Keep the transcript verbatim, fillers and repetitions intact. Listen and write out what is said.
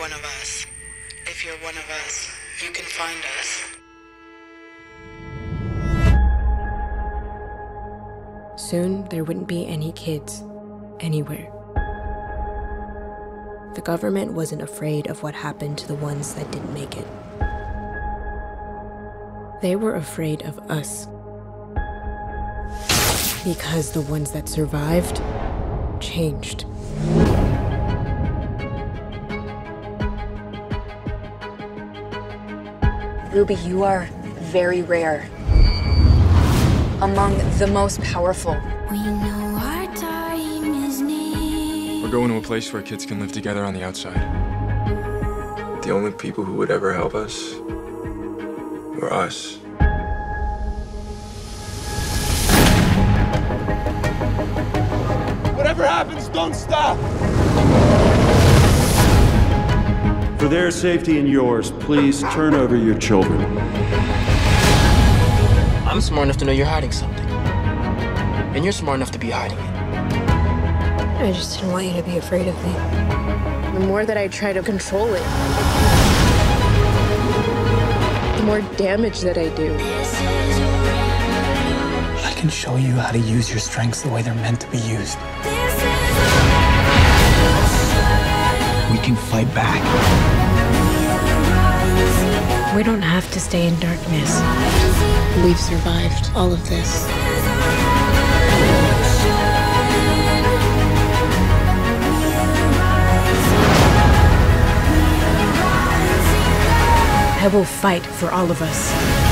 one of us. If you're one of us, you can find us. Soon, there wouldn't be any kids anywhere. The government wasn't afraid of what happened to the ones that didn't make it. They were afraid of us. Because the ones that survived changed. Ruby, you are very rare. Among the most powerful. We know our time is near. We're going to a place where kids can live together on the outside. The only people who would ever help us were us. Whatever happens, don't stop! For their safety and yours, please turn over your children. I'm smart enough to know you're hiding something. And you're smart enough to be hiding it. I just didn't want you to be afraid of me. The more that I try to control it, the more damage that I do. I can show you how to use your strengths the way they're meant to be used. We can fight back. We don't have to stay in darkness. We've survived all of this. I will fight for all of us.